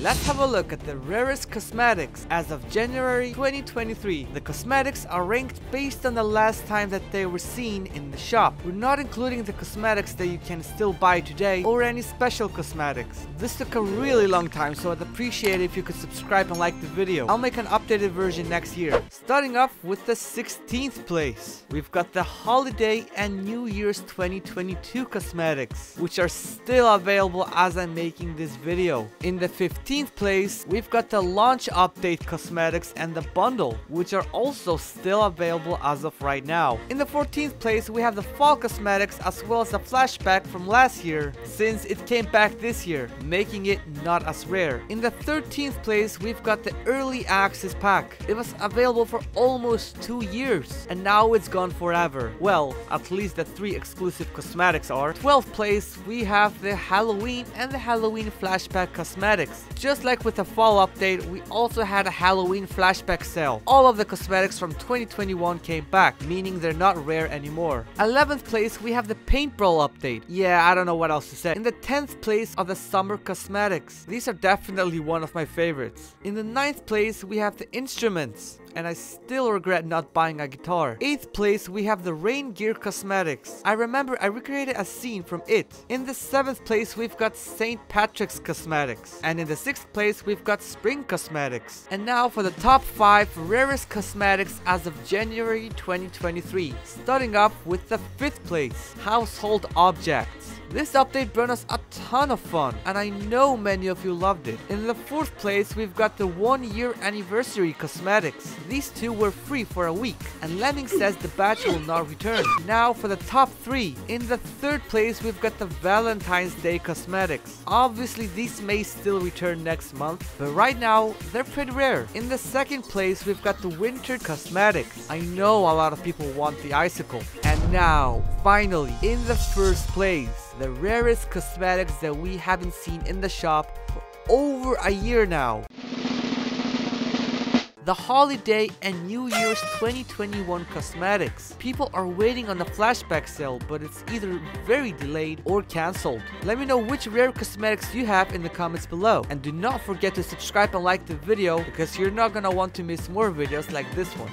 Let's have a look at the rarest cosmetics as of January 2023. The cosmetics are ranked based on the last time that they were seen in the shop. We're not including the cosmetics that you can still buy today or any special cosmetics. This took a really long time, so I'd appreciate it if you could subscribe and like the video. I'll make an updated version next year. Starting off with the 16th place, we've got the Holiday and New Year's 2022 cosmetics, which are still available as I'm making this video. In the 15th place, we've got the launch update cosmetics and the bundle, which are also still available as of right now. In the 14th place, we have the fall cosmetics as well as the flashback from last year, since it came back this year, making it not as rare. In the 13th place, we've got the early access pack. It was available for almost 2 years and now it's gone forever. Well, at least the 3 exclusive cosmetics are. 12th place, we have the Halloween and the Halloween flashback cosmetics. Just like with the fall update, we also had a Halloween flashback sale. All of the cosmetics from 2021 came back, meaning they're not rare anymore. 11th place, we have the Paintbrawl update. Yeah, I don't know what else to say. In the 10th place are the summer cosmetics. These are definitely one of my favorites. In the 9th place, we have the instruments, and I still regret not buying a guitar. 8th place, we have the rain gear cosmetics. I remember I recreated a scene from It. In the 7th place, we've got St. Patrick's cosmetics. And in the 6th place, we've got spring cosmetics. And now for the top 5 rarest cosmetics as of January 2023. Starting off with the 5th place, household objects. This update brought us a ton of fun, and I know many of you loved it. In the 4th place, we've got the 1-year anniversary cosmetics. These 2 were free for a week, and Lemming says the batch will not return. Now for the top 3. In the 3rd place, we've got the Valentine's Day cosmetics. Obviously, these may still return next month, but right now, they're pretty rare. In the 2nd place, we've got the winter cosmetics. I know a lot of people want the icicle. And now, finally, in the 1st place, the rarest cosmetics that we haven't seen in the shop for over a year now. The Holiday and New Year's 2021 cosmetics. People are waiting on the flashback sale, but it's either very delayed or cancelled. Let me know which rare cosmetics you have in the comments below. And do not forget to subscribe and like the video, because you're not gonna want to miss more videos like this one.